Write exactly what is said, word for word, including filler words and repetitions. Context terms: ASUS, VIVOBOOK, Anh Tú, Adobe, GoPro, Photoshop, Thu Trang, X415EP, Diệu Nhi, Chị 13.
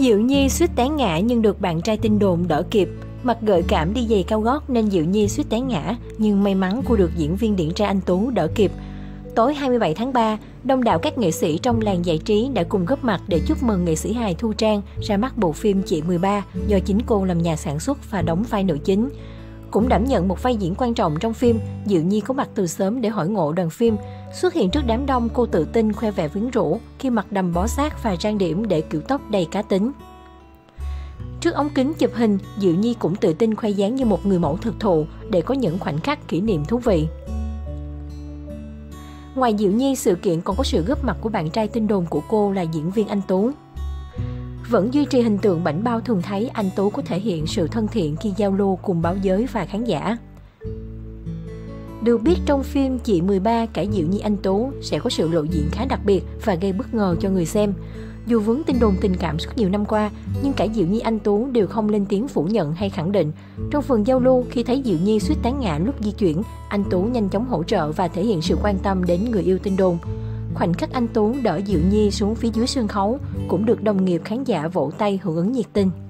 Diệu Nhi suýt té ngã nhưng được bạn trai tin đồn đỡ kịp. Mặc gợi cảm đi giày cao gót nên Diệu Nhi suýt té ngã, nhưng may mắn cô được diễn viên điển trai Anh Tú đỡ kịp. Tối hai mươi bảy tháng ba, đông đảo các nghệ sĩ trong làng giải trí đã cùng góp mặt để chúc mừng nghệ sĩ hài Thu Trang ra mắt bộ phim Chị mười ba do chính cô làm nhà sản xuất và đóng vai nữ chính. Cũng đảm nhận một vai diễn quan trọng trong phim, Diệu Nhi có mặt từ sớm để hỏi ngộ đoàn phim. Xuất hiện trước đám đông, cô tự tin khoe vẻ quyến rũ khi mặc đầm bó sát và trang điểm để kiểu tóc đầy cá tính. Trước ống kính chụp hình, Diệu Nhi cũng tự tin khoe dáng như một người mẫu thực thụ để có những khoảnh khắc kỷ niệm thú vị. Ngoài Diệu Nhi, sự kiện còn có sự góp mặt của bạn trai tin đồn của cô là diễn viên Anh Tú. Vẫn duy trì hình tượng bảnh bao thường thấy, Anh Tú có thể hiện sự thân thiện khi giao lưu cùng báo giới và khán giả. Được biết trong phim Chị mười ba, cả Diệu Nhi Anh Tú sẽ có sự lộ diện khá đặc biệt và gây bất ngờ cho người xem. Dù vướng tin đồn tình cảm suốt nhiều năm qua, nhưng cả Diệu Nhi Anh Tú đều không lên tiếng phủ nhận hay khẳng định. Trong phần giao lưu, khi thấy Diệu Nhi suýt té ngã lúc di chuyển, Anh Tú nhanh chóng hỗ trợ và thể hiện sự quan tâm đến người yêu tin đồn. Khoảnh khắc Anh Tú đỡ Diệu Nhi xuống phía dưới sân khấu cũng được đồng nghiệp khán giả vỗ tay hưởng ứng nhiệt tình.